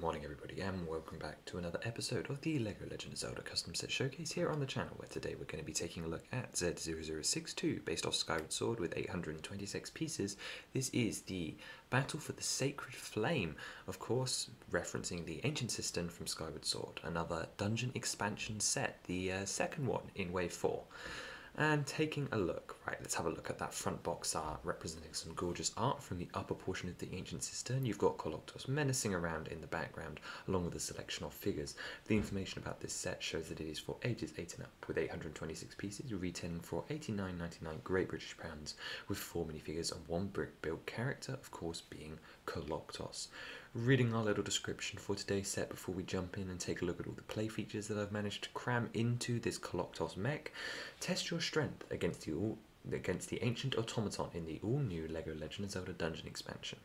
Good morning everybody and welcome back to another episode of the LEGO Legend of Zelda Custom Set Showcase here on the channel, where today we're going to be taking a look at z0062 based off Skyward Sword with 826 pieces. This is the Battle for the Sacred Flame, of course referencing the Ancient Cistern from Skyward Sword, another dungeon expansion set, the second one in Wave 4. And taking a look, right, let's have a look at that front box art representing some gorgeous art from the upper portion of the Ancient Cistern. You've got Koloktos menacing around in the background, along with a selection of figures. The information about this set shows that it is for ages 8 and up, with 826 pieces, retailing for £89.99 Great British Pounds, with 4 minifigures and 1 brick-built character, of course being Koloktos. Reading our little description for today's set before we jump in and take a look at all the play features that I've managed to cram into this Koloktos mech. Test your strength against the Ancient Automaton in the all-new LEGO Legend of Zelda Dungeon Expansion.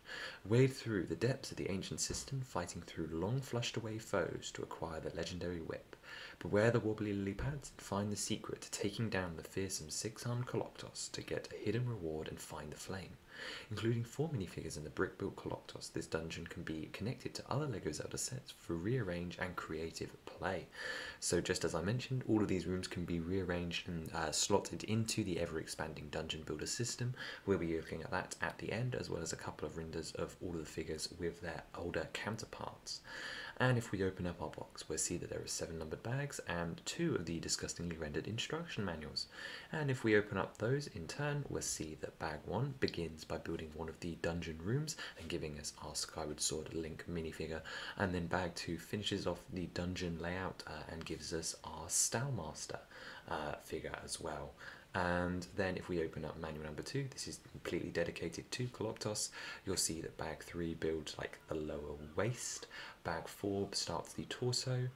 Wade through the depths of the Ancient Cistern, fighting through long flushed-away foes to acquire the legendary whip. Beware the wobbly lily pads and find the secret to taking down the fearsome six-armed Koloktos to get a hidden reward and find the flame. Including 4 minifigures and the brick-built Koloktos, this dungeon can be connected to other LEGO Zelda sets for rearrange and creative play. So just as I mentioned, all of these rooms can be rearranged and slotted into the ever-expanding dungeon builder system. We'll be looking at that at the end, as well as a couple of renders of all of the figures with their older counterparts. And if we open up our box, we'll see that there are 7 numbered bags and 2 of the disgustingly rendered instruction manuals. And if we open up those in turn, we'll see that bag 1 begins by building one of the dungeon rooms and giving us our Skyward Sword Link minifigure. And then bag 2 finishes off the dungeon layout and gives us our Stalmaster figure as well. And then if we open up manual number 2, this is completely dedicated to Koloktos. You'll see that bag 3 builds like the lower waist, bag 4 starts the torso,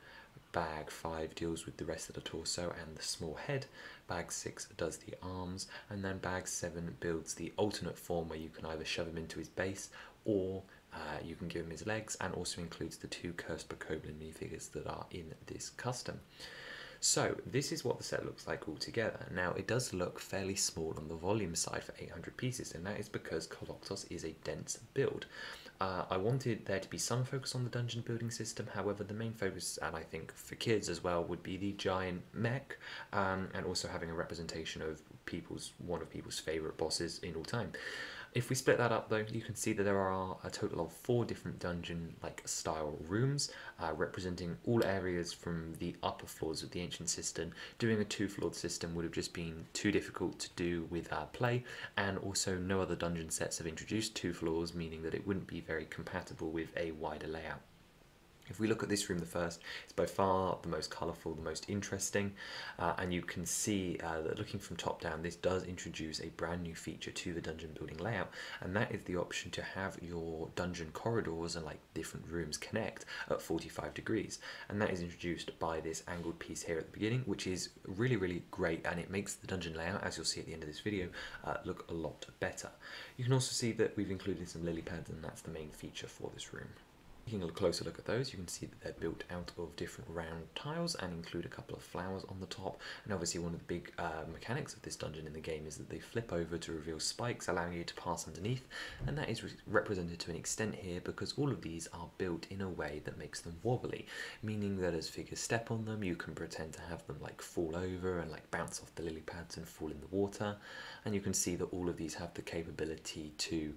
bag 5 deals with the rest of the torso and the small head, bag 6 does the arms, and then bag 7 builds the alternate form where you can either shove him into his base or you can give him his legs, and also includes the 2 Cursed Bokoblin minifigures that are in this custom. So this is what the set looks like altogether. Now it does look fairly small on the volume side for 800 pieces, and that is because Koloktos is a dense build. I wanted there to be some focus on the dungeon building system, however the main focus, and I think for kids as well, would be the giant mech, and also having a representation of one of people's favourite bosses in all time. If we split that up though, you can see that there are a total of 4 different dungeon like style rooms representing all areas from the upper floors of the Ancient Cistern. Doing a 2-floored system would have just been too difficult to do with play, and also no other dungeon sets have introduced 2 floors, meaning that it wouldn't be very compatible with a wider layout. If we look at this room, the first, it's by far the most colourful, the most interesting, and you can see that looking from top down, this does introduce a brand new feature to the dungeon building layout, and that is the option to have your dungeon corridors and like different rooms connect at 45 degrees, and that is introduced by this angled piece here at the beginning, which is really, really great, and it makes the dungeon layout, as you'll see at the end of this video, look a lot better. You can also see that we've included some lily pads, and that's the main feature for this room. Taking a closer look at those, you can see that they're built out of different round tiles and include a couple of flowers on the top, and obviously one of the big mechanics of this dungeon in the game is that they flip over to reveal spikes, allowing you to pass underneath, and that is represented to an extent here because all of these are built in a way that makes them wobbly, meaning that as figures step on them you can pretend to have them like fall over and like bounce off the lily pads and fall in the water, and you can see that all of these have the capability to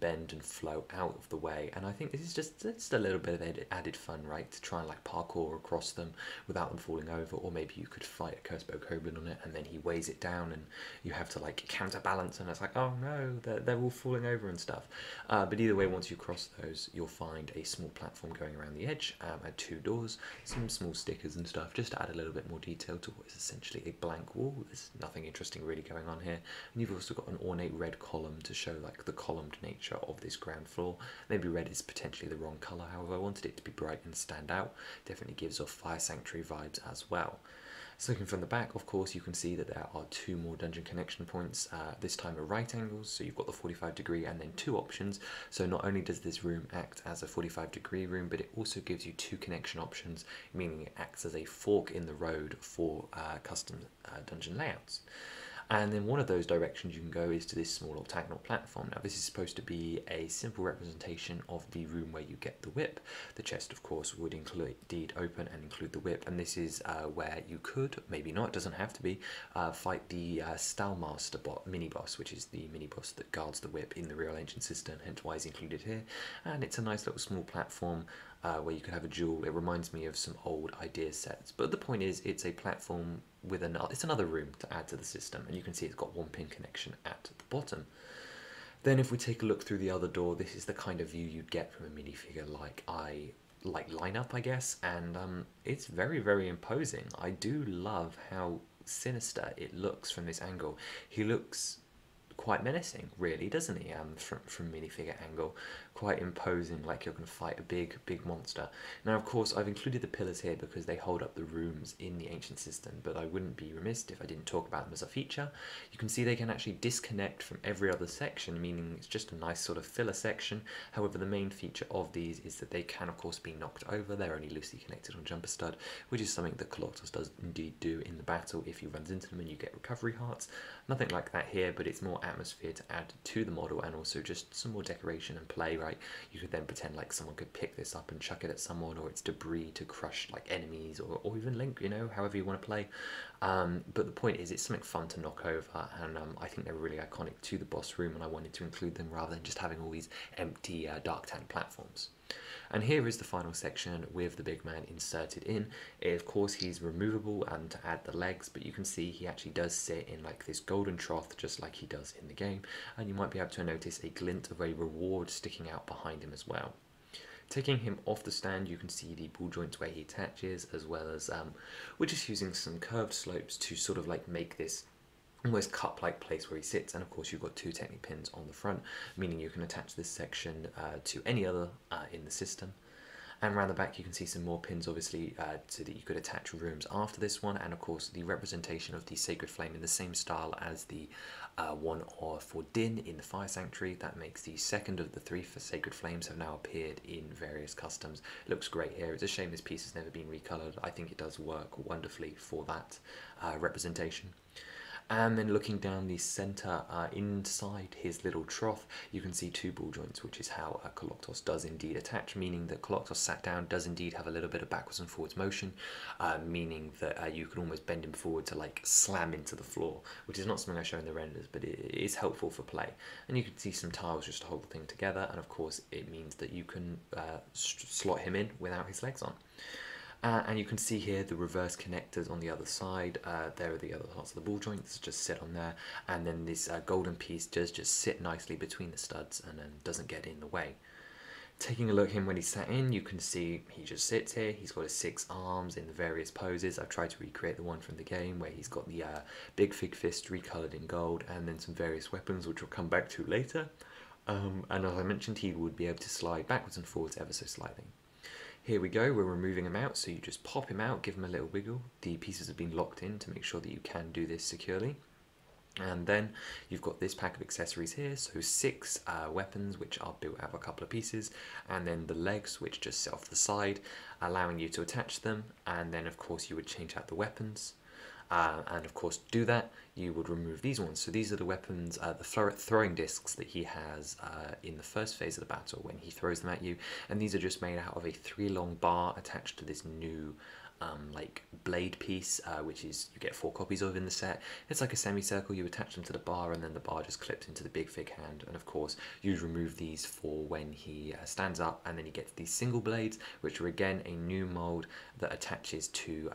bend and flow out of the way, and I think this is just a little bit of added fun, right, to try and like parkour across them without them falling over, or maybe you could fight a Cursed Bokoblin on it and then he weighs it down and you have to like counterbalance, and it's like, oh no, they're all falling over and stuff, but either way, once you cross those you'll find a small platform going around the edge and 2 doors, some small stickers and stuff just to add a little bit more detail to what is essentially a blank wall. There's nothing interesting really going on here, and you've also got an ornate red column to show like the columned nature of this ground floor. Maybe red is potentially the wrong colour, however I wanted it to be bright and stand out. Definitely gives off Fire Sanctuary vibes as well. So looking from the back, of course, you can see that there are 2 more dungeon connection points, this time at right angles, so you've got the 45 degree and then 2 options. So not only does this room act as a 45 degree room, but it also gives you 2 connection options, meaning it acts as a fork in the road for custom dungeon layouts. And then one of those directions you can go is to this small octagonal platform. Now this is supposed to be a simple representation of the room where you get the whip. The chest of course would indeed open and include the whip, and this is where you could, maybe not, it doesn't have to be, fight the Stalmaster mini-boss, which is the mini-boss that guards the whip in the real Ancient Cistern, hence why it's included here. And it's a nice little small platform where you could have a duel. It reminds me of some old idea sets, but the point is it's a platform with another, it's another room to add to the system, and you can see it's got one pin connection at the bottom. Then if we take a look through the other door, this is the kind of view you'd get from a minifigure like lineup, I guess, and it's very, very imposing. I do love how sinister it looks from this angle. He looks quite menacing, really, doesn't he? From minifigure angle, quite imposing, like you're going to fight a big monster. Now, of course, I've included the pillars here because they hold up the rooms in the Ancient Cistern, but I wouldn't be remiss if I didn't talk about them as a feature. You can see they can actually disconnect from every other section, meaning it's just a nice sort of filler section. However, the main feature of these is that they can, of course, be knocked over. They're only loosely connected on jumper stud, which is something that Koloktos does indeed do in the battle. If he runs into them and you get recovery hearts, nothing like that here, but it's more atmosphere to add to the model, and also just some more decoration and play, right? You could then pretend like someone could pick this up and chuck it at someone, or it's debris to crush like enemies, or even Link, you know, however you want to play. But the point is it's something fun to knock over, and I think they're really iconic to the boss room, and I wanted to include them rather than just having all these empty dark tan platforms. And here is the final section with the big man inserted in. Of course, he's removable and to add the legs, but you can see he actually does sit in like this golden trough, just like he does in the game, and you might be able to notice a glint of a reward sticking out behind him as well. Taking him off the stand, you can see the ball joints where he attaches, as well as we're just using some curved slopes to sort of like make this almost cup-like place where he sits. And of course you've got two Technic pins on the front, meaning you can attach this section to any other in the system. And around the back you can see some more pins, obviously, so that you could attach rooms after this one, and of course the representation of the Sacred Flame in the same style as the one for Din in the Fire Sanctuary. That makes the second of the three for Sacred Flames have now appeared in various customs. It looks great here. It's a shame this piece has never been recolored. I think it does work wonderfully for that representation. And then looking down the centre, inside his little trough, you can see two ball joints, which is how Koloktos does indeed attach, meaning that Koloktos sat down does indeed have a little bit of backwards and forwards motion, meaning that you can almost bend him forward to like slam into the floor, which is not something I show in the renders, but it is helpful for play. And you can see some tiles just to hold the thing together, and of course it means that you can slot him in without his legs on. And you can see here the reverse connectors on the other side. There are the other parts of the ball joints, just sit on there. And then this golden piece does just sit nicely between the studs and then doesn't get in the way. Taking a look at him when he's sat in, you can see he just sits here. He's got his six arms in the various poses. I've tried to recreate the one from the game where he's got the big fig fist recolored in gold, and then some various weapons, which we'll come back to later. And as I mentioned, he would be able to slide backwards and forwards ever so slightly. Here we go, we're removing him out, so you just pop him out, give him a little wiggle. The pieces have been locked in to make sure that you can do this securely. And then you've got this pack of accessories here, so six weapons, which are built out of a couple of pieces, and then the legs, which just sit off the side, allowing you to attach them. And then of course you would change out the weapons. And of course, to do that, you would remove these ones. So these are the weapons, the throwing discs that he has in the first phase of the battle when he throws them at you. And these are just made out of a three-long bar attached to this new like blade piece, which is you get four copies of in the set. It's like a semicircle. You attach them to the bar, and then the bar just clips into the big fig hand. And of course, you remove these for when he stands up, and then he gets these single blades, which are again a new mold that attaches to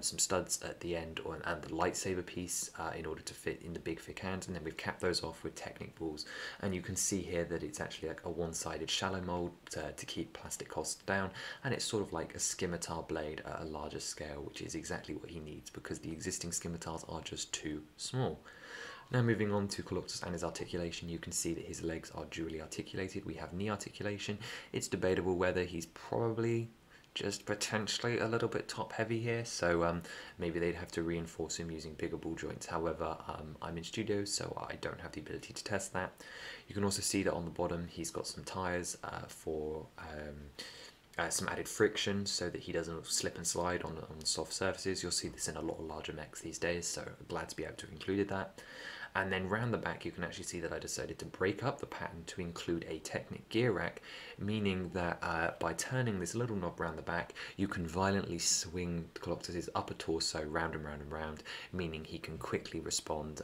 some studs at the end, and the lightsaber piece in order to fit in the big thick hands. And then we've capped those off with Technic balls, and you can see here that it's actually like a one-sided shallow mold to keep plastic costs down, and it's sort of like a scimitar blade at a larger scale, which is exactly what he needs because the existing scimitars are just too small. Now moving on to Koloktos and his articulation, you can see that his legs are dually articulated. We have knee articulation. It's debatable whether he's probably just potentially a little bit top heavy here, so maybe they'd have to reinforce him using bigger ball joints. However, I'm in studio, so I don't have the ability to test that. You can also see that on the bottom he's got some tires for some added friction so that he doesn't slip and slide on soft surfaces. You'll see this in a lot of larger mechs these days, so I'm glad to be able to have included that. And then round the back, you can actually see that I decided to break up the pattern to include a Technic gear rack, meaning that by turning this little knob round the back, you can violently swing Koloktos' upper torso round and round and round, meaning he can quickly respond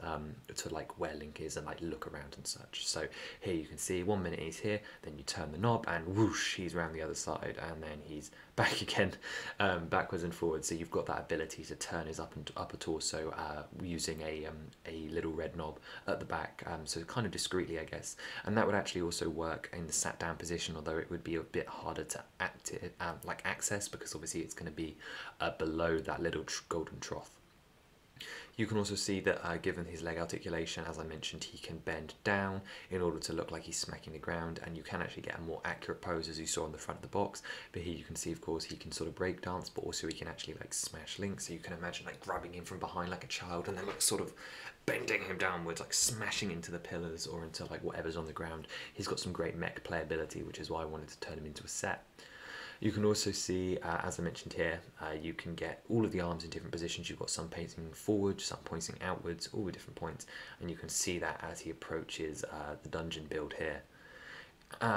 to like where Link is and like look around and such. So here you can see 1 minute he's here, then you turn the knob and whoosh, he's round the other side, and then he's back again, backwards and forwards. So you've got that ability to turn his upper torso using a little red knob at the back, so kind of discreetly, I guess. And that would actually also work in the sat down position, although it would be a bit harder to access, because obviously it's going to be below that little golden trough. You can also see that given his leg articulation, as I mentioned, he can bend down in order to look like he's smacking the ground, and you can actually get a more accurate pose as you saw on the front of the box. But here you can see, of course, he can sort of break dance, but also he can actually like smash Link. So you can imagine like grabbing him from behind like a child and then like sort of bending him downwards, like smashing into the pillars or into like whatever's on the ground. He's got some great mech playability, which is why I wanted to turn him into a set. You can also see, as I mentioned here, you can get all of the arms in different positions. You've got some pointing forward, some pointing outwards, all the different points, and you can see that as he approaches the dungeon build here.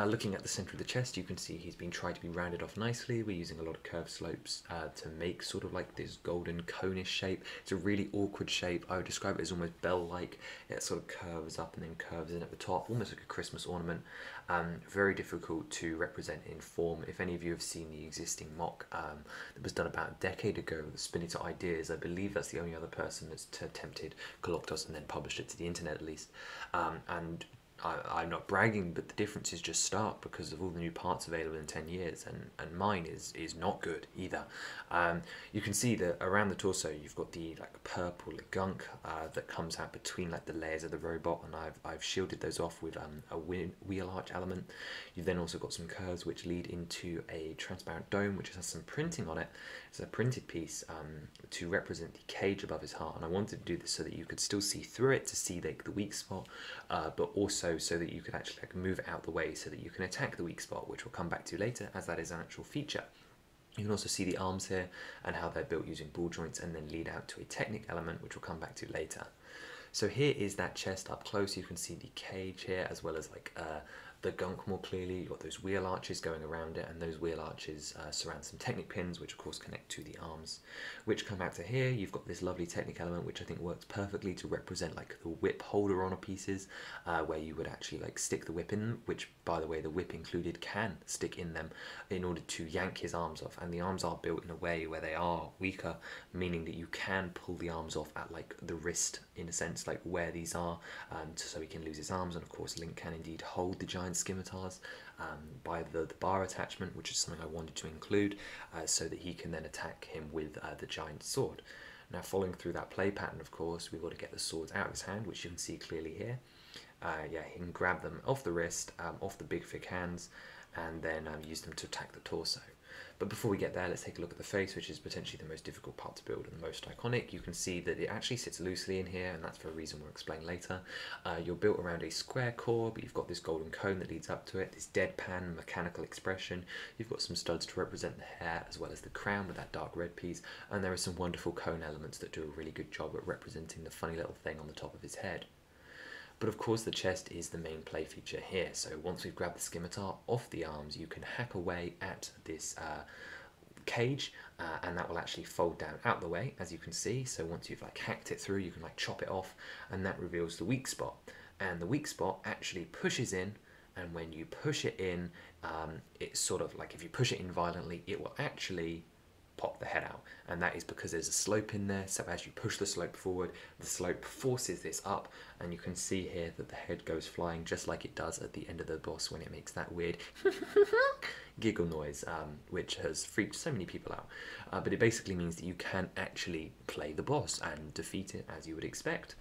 Looking at the centre of the chest, you can see he's been tried to be rounded off nicely. We're using a lot of curved slopes to make sort of like this golden cone-ish shape. It's a really awkward shape. I would describe it as almost bell-like. It sort of curves up and then curves in at the top, almost like a Christmas ornament. Very difficult to represent in form. If any of you have seen the existing mock that was done about a decade ago, the Spinita Ideas, I believe that's the only other person that's attempted Koloktos and then published it to the internet at least. And I'm not bragging, but the difference is just stark because of all the new parts available in 10 years, and mine is not good either. You can see that around the torso you've got the like purple gunk that comes out between like the layers of the robot, and I've shielded those off with a wheel arch element. You've then also got some curves which lead into a transparent dome which has some printing on it. It's a printed piece to represent the cage above his heart, and I wanted to do this so that you could still see through it to see like the weak spot, but also so that you can actually like move out the way so that you can attack the weak spot, which we'll come back to later as that is an actual feature. You can also see the arms here and how they're built using ball joints and then lead out to a Technic element, which we'll come back to later. So here is that chest up close. You can see the cage here as well as like the gunk more clearly. You've got those wheel arches going around it, and those wheel arches surround some Technic pins which of course connect to the arms, which come out to here. You've got this lovely Technic element which I think works perfectly to represent like the whip holder on pieces where you would actually like stick the whip in them, which by the way the whip included can stick in them in order to yank his arms off. And the arms are built in a way where they are weaker, meaning that you can pull the arms off at like the wrist in a sense, like where these are, so he can lose his arms. And of course Link can indeed hold the giant scimitars by the bar attachment, which is something I wanted to include so that he can then attack him with the giant sword. Now following through that play pattern, of course, we've got to get the swords out of his hand, which you can see clearly here. Yeah, he can grab them off the wrist, off the big thick hands, and then use them to attack the torso. But before we get there, let's take a look at the face, which is potentially the most difficult part to build and the most iconic. You can see that it actually sits loosely in here, and that's for a reason we'll explain later. You're built around a square core, but you've got this golden cone that leads up to it, this deadpan mechanical expression. You've got some studs to represent the hair as well as the crown with that dark red piece, and there are some wonderful cone elements that do a really good job at representing the funny little thing on the top of his head. But of course the chest is the main play feature here, so once we've grabbed the scimitar off the arms, you can hack away at this cage, and that will actually fold down out the way, as you can see. So once you've like hacked it through, you can like chop it off, and that reveals the weak spot. And the weak spot actually pushes in, and when you push it in, it's sort of like if you push it in violently, it will actually pop the head out, and that is because there's a slope in there. So as you push the slope forward, the slope forces this up, and you can see here that the head goes flying just like it does at the end of the boss when it makes that weird giggle noise, which has freaked so many people out, but it basically means that you can actually play the boss and defeat it as you would expect.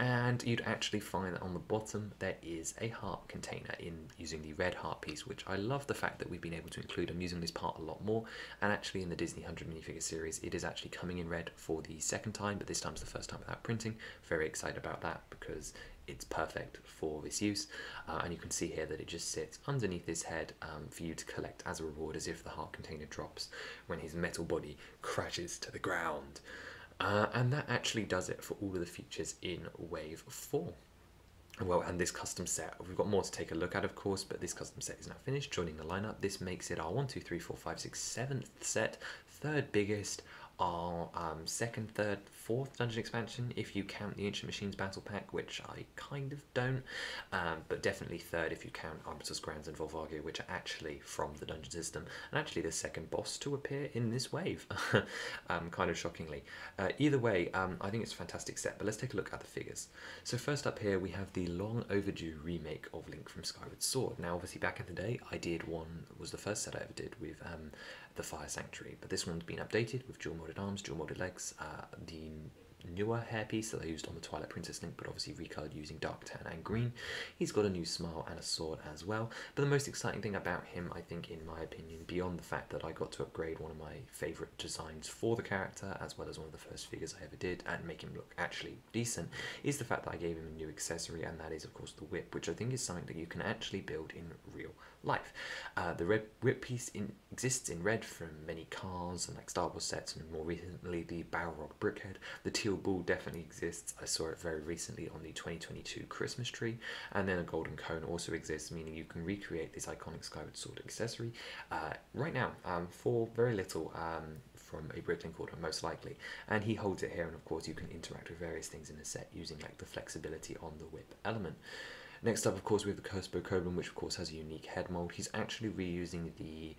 And you'd actually find that on the bottom there is a heart container in using the red heart piece, which I love the fact that we've been able to include. I'm using this part a lot more, and actually in the Disney 100 minifigure series it is actually coming in red for the second time, but this time's the first time without printing. Very excited about that because it's perfect for this use. And you can see here that it just sits underneath his head for you to collect as a reward, as if the heart container drops when his metal body crashes to the ground. And that actually does it for all of the features in Wave 4. Well, and this custom set, we've got more to take a look at, of course, but this custom set is now finished, joining the lineup. This makes it our 1, 2, 3, 4, 5, 6, 7th set, 3rd biggest, our 2nd, 3rd, 4th dungeon expansion, if you count the Ancient Machines Battle Pack, which I kind of don't, but definitely 3rd if you count Arbiter's Grounds and Volvagia, which are actually from the dungeon system, and actually the second boss to appear in this wave, kind of shockingly. Either way, I think it's a fantastic set, but let's take a look at the figures. So first up here, we have the long overdue remake of Link from Skyward Sword. Now obviously back in the day I did one, was the first set I ever did with the Fire Sanctuary, but this one's been updated with dual molded arms, dual molded legs, the newer hairpiece that I used on the Twilight Princess Link, but obviously recolored using dark tan and green. He's got a new smile and a sword as well, but the most exciting thing about him, I think, in my opinion, beyond the fact that I got to upgrade one of my favourite designs for the character, as well as one of the first figures I ever did, and make him look actually decent, is the fact that I gave him a new accessory, and that is, of course, the whip, which I think is something that you can actually build in real life. The red whip piece exists in red from many cars and like Star Wars sets, and more recently the Balrog Brickhead. The teal ball definitely exists. I saw it very recently on the 2022 Christmas tree, and then a golden cone also exists, meaning you can recreate this iconic Skyward Sword accessory right now for very little from a Bricklink order, most likely. And he holds it here, and of course you can interact with various things in the set using like the flexibility on the whip element. Next up, of course, we have the Cursed Bokoblin, which of course has a unique head mold. He's actually reusing the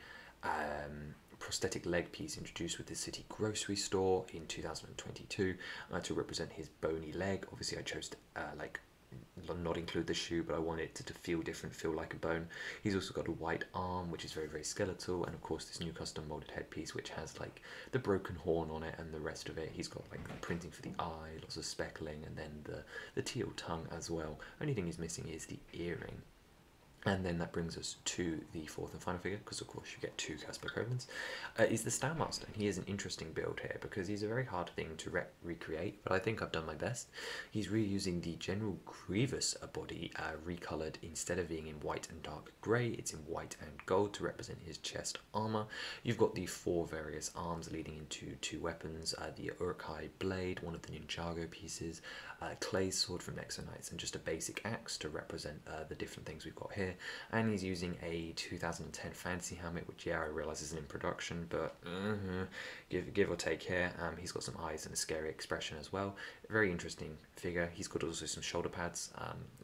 prosthetic leg piece introduced with the City Grocery Store in 2022 to represent his bony leg. Obviously, I chose to not include the shoe, but I want it to feel different, feel like a bone. He's also got a white arm, which is very, very skeletal, and of course this new custom molded headpiece, which has like the broken horn on it and the rest of it. He's got like the printing for the eye, lots of speckling, and then the teal tongue as well. Only thing he's missing is the earring. And then that brings us to the fourth and final figure, because of course you get two Cursed Bokoblins, is the Stalmaster. And he is an interesting build here, because he's a very hard thing to recreate, but I think I've done my best. He's reusing the General Grievous body, recolored. Instead of being in white and dark grey, it's in white and gold to represent his chest armour. You've got the four various arms leading into two weapons, the Uruk-hai blade, one of the Ninjago pieces, clay sword from Nexo Knights, and just a basic axe to represent the different things we've got here. And he's using a 2010 fantasy helmet, which, yeah, I realise isn't in production, but give or take here. He's got some eyes and a scary expression as well. Very interesting figure. He's got also some shoulder pads.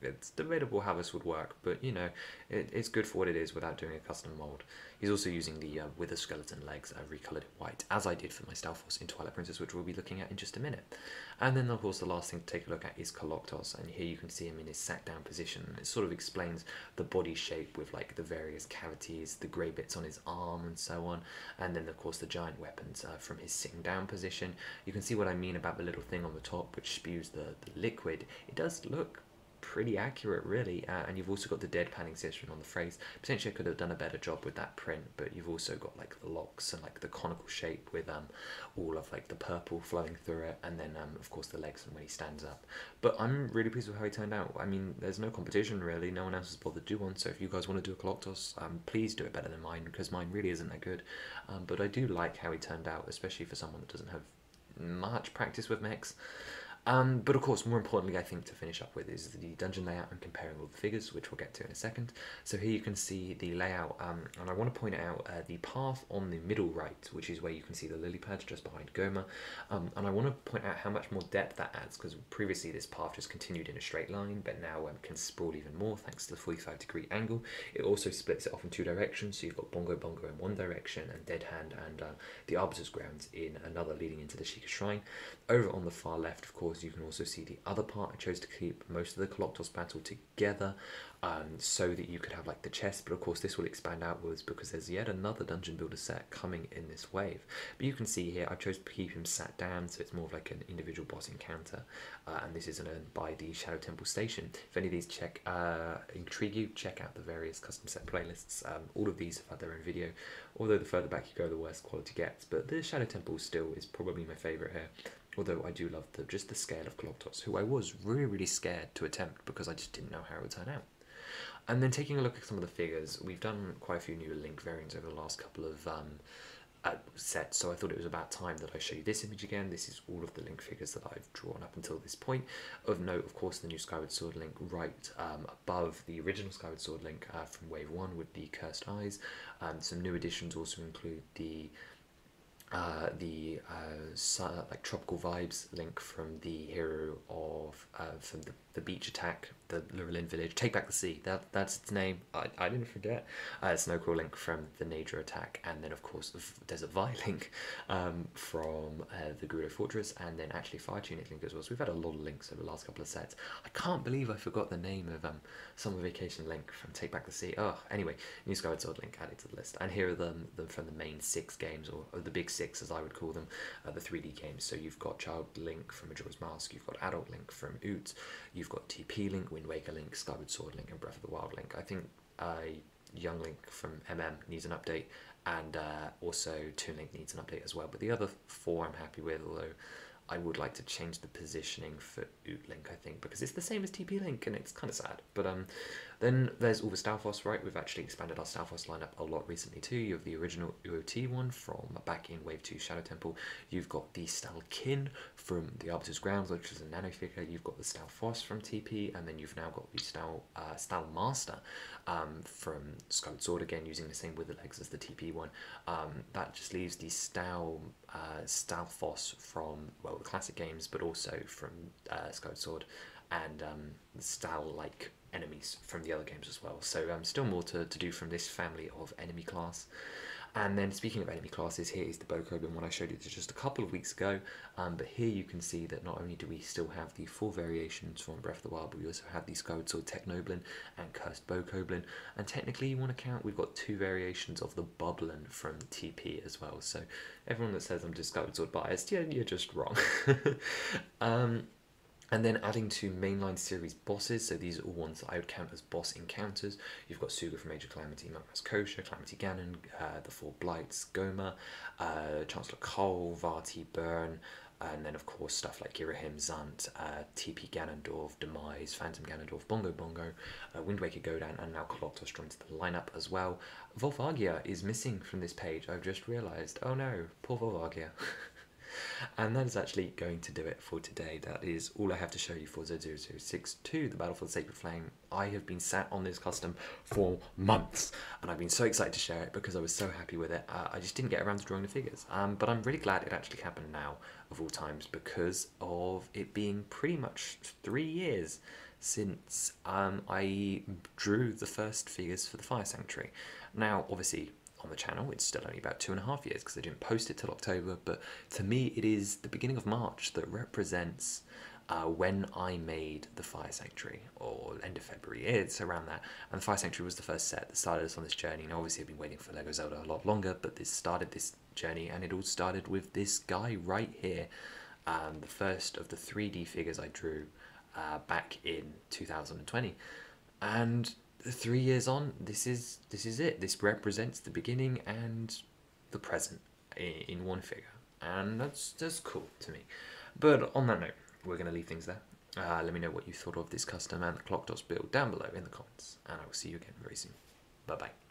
It's debatable how this would work, but, you know, it's good for what it is without doing a custom mould. He's also using the Wither Skeleton legs, recoloured in white, as I did for my Stalfos in Twilight Princess, which we'll be looking at in just a minute. And then, of course, the last thing to take a look at is Koloktos, and here you can see him in his sat-down position. It sort of explains the body shape with like the various cavities, the grey bits on his arm and so on, and then of course the giant weapons from his sitting down position. You can see what I mean about the little thing on the top which spews the liquid. It does look pretty accurate, really, and you've also got the deadpan expression on the face. Potentially I could have done a better job with that print, but you've also got like the locks and like the conical shape with all of like the purple flowing through it, and then of course the legs and when he stands up. But I'm really pleased with how he turned out. I mean, there's no competition really, no one else has bothered to do one, so if you guys want to do a Koloktos, please do it better than mine, because mine really isn't that good. But I do like how he turned out, especially for someone that doesn't have much practice with mechs. But of course, more importantly, I think to finish up with is the dungeon layout and comparing all the figures, which we'll get to in a second. So here you can see the layout, and I want to point out the path on the middle right, which is where you can see the lily pads just behind Goma. And I want to point out how much more depth that adds, because previously this path just continued in a straight line, but now can sprawl even more thanks to the 45-degree angle. It also splits it off in two directions, so you've got Bongo Bongo in one direction and Dead Hand and the Arbiter's Grounds in another, leading into the Sheikah Shrine. Over on the far left, of course, you can also see the other part. I chose to keep most of the Koloktos battle together so that you could have like the chest, but of course this will expand outwards because there's yet another dungeon builder set coming in this wave. But you can see here I chose to keep him sat down, so it's more of like an individual boss encounter, and this is earned by the Shadow Temple station. If any of these intrigue you, check out the various custom set playlists. All of these have had their own video, although the further back you go the worse quality gets, but the Shadow Temple still is probably my favourite here. Although I do love just the scale of Koloktos, who I was really, really scared to attempt because I just didn't know how it would turn out. And then taking a look at some of the figures, we've done quite a few new Link variants over the last couple of sets, so I thought it was about time that I show you this image again. This is all of the Link figures that I've drawn up until this point. Of note, of course, the new Skyward Sword Link right above the original Skyward Sword Link from Wave 1 with the Cursed Eyes. Some new additions also include the tropical vibes Link from the hero of from the beach attack, the Lurelin village, Take Back the Sea, that's its name, I didn't forget, Snowcrawl Link from the Nature attack, and then of course Desert Vi Link from the Gerudo Fortress, and then actually Fire Tunic Link as well. So we've had a lot of Links over the last couple of sets. I can't believe I forgot the name of Summer Vacation Link from Take Back the Sea. Oh, anyway, new Skyward Sword Link added to the list, and here are them from the main 6 games, or the big 6 as I would call them, the 3D games. So you've got Child Link from Majora's Mask, you've got Adult Link from Oot, you've got TP Link, Wind Waker Link, Skyward Sword Link, and Breath of the Wild Link. I think Young Link from MM needs an update, and also Toon Link needs an update as well, but the other 4 I'm happy with, although I would like to change the positioning for Oot Link, I think, because it's the same as TP Link, and it's kind of sad. But then there's all the Stalfos, right? We've actually expanded our Stalfos lineup a lot recently too. You have the original UOT one from back in Wave 2 Shadow Temple. You've got the Stalkin from the Arbiter's Grounds, which is a nano figure. You've got the Stalfos from TP, and then you've now got the Stalmaster from Skyward Sword, again, using the same wither legs as the TP one. That just leaves the Stalfos from, well, the classic games, but also from Skyward Sword, and Stal-like enemies from the other games as well. So still more to do from this family of enemy class. And then speaking of enemy classes, here is the Bokoblin one I showed you just a couple of weeks ago, but here you can see that not only do we still have the 4 variations from Breath of the Wild, but we also have the Skyward Sword Technoblin and Cursed Bokoblin, and technically you want to count, we've got 2 variations of the Boblin from TP as well. So everyone that says I'm just Skyward Sword biased, yeah, you're just wrong. And then adding to mainline series bosses, so these are all ones that I would count as boss encounters. You've got Suga from Age of Calamity, Mount Kosha, Calamity Ganon, the 4 Blights, Goma, Chancellor Cole, Vaati, Burn, and then of course stuff like Girahim, Zant, TP Ganondorf, Demise, Phantom Ganondorf, Bongo Bongo, Wind Waker Godan, and now Koloktos joined to the lineup as well. Volvagia is missing from this page, I've just realised. Oh no, poor Volvagia. And that is actually going to do it for today. That is all I have to show you for z0062, the Battle for the Sacred Flame. I have been sat on this custom for months, and I've been so excited to share it because I was so happy with it. I just didn't get around to drawing the figures, but I'm really glad it actually happened now of all times, because of it being pretty much 3 years since I drew the first figures for the Fire Sanctuary. Now, obviously, on the channel it's still only about 2.5 years because I didn't post it till October, but to me it is the beginning of March that represents when I made the Fire Sanctuary, or end of February, it's around that. And the Fire Sanctuary was the first set that started us on this journey, and obviously I've been waiting for Lego Zelda a lot longer, but this started this journey, and it all started with this guy right here, the first of the 3D figures I drew back in 2020. And 3 years on, this is it. This represents the beginning and the present in one figure, and that's cool to me. But on that note, we're going to leave things there. Let me know what you thought of this custom and the Koloktos build down below in the comments, and I will see you again very soon. Bye bye.